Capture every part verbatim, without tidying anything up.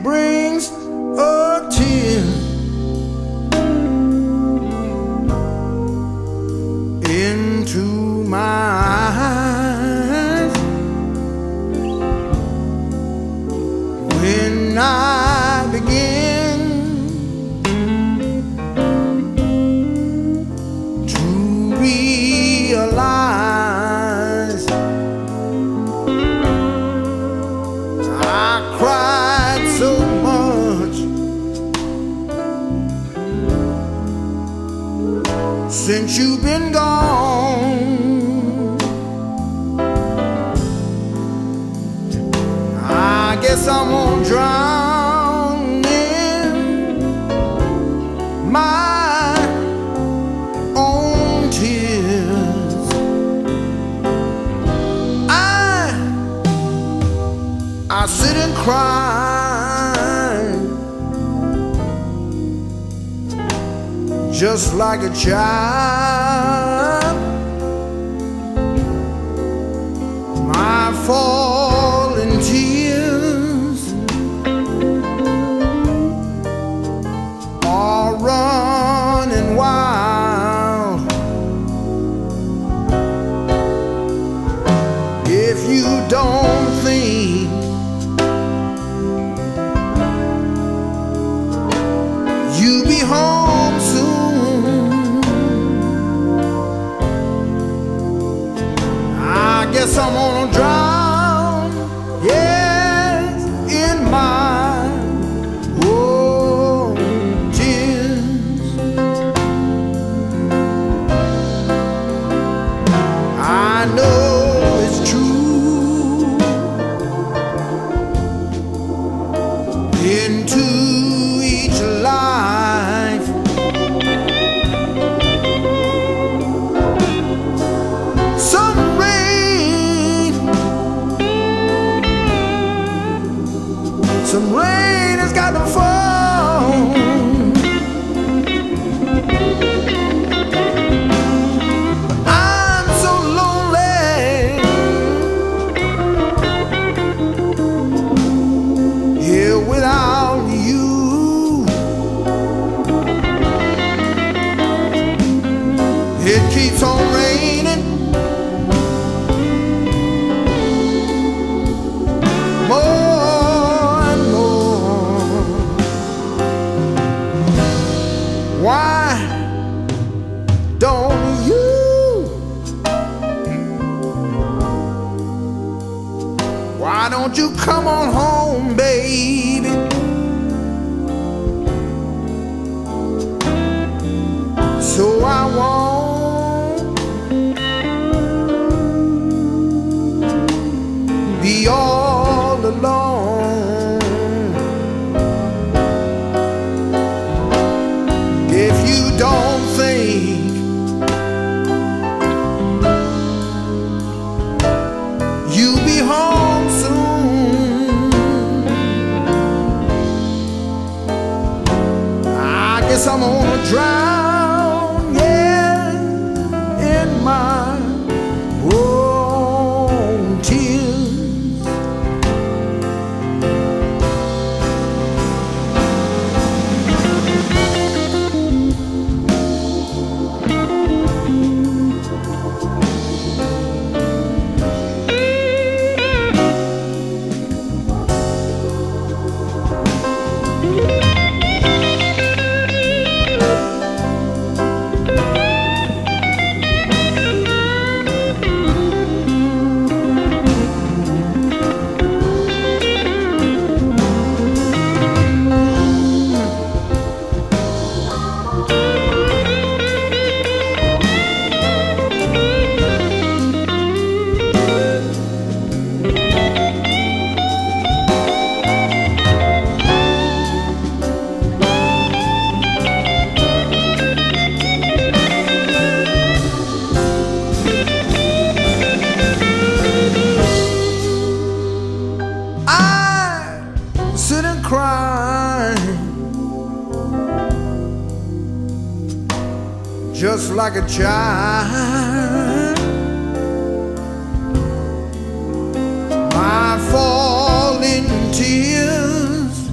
it brings a tear. Into my eyes when I begin to realize I cried so much since you've been gone. Guess I'm gonna drown in my own tears. I I sit and cry just like a child. My falling tears running wild. If you don't think you'll be home soon, I guess I'm gonna drown, yes, in my into each life. Some rain, some rain has got to fall. I'm so lonely here without. It keeps on raining more and more. Why don't you Why don't you come on home, baby? So I won't be all alone. If you don't think you'll be home soon, I guess I'm gonna drive. Just like a child, my falling tears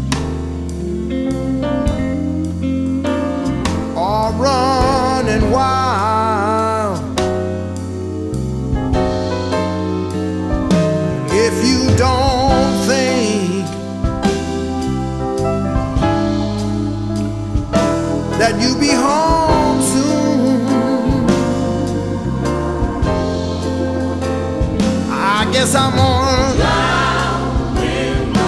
es amor. Drown in my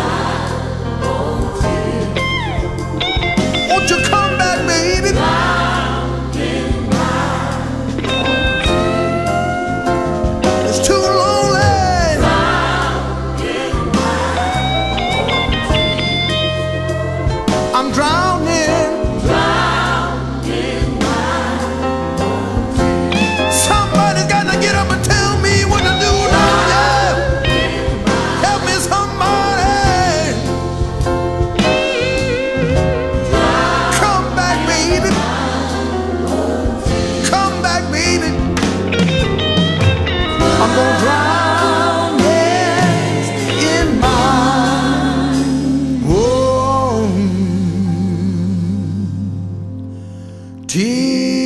own tears. Won't you come back, baby? Drown in my own tears. It's too lonely. Drown in my own tears. I'm drowning. T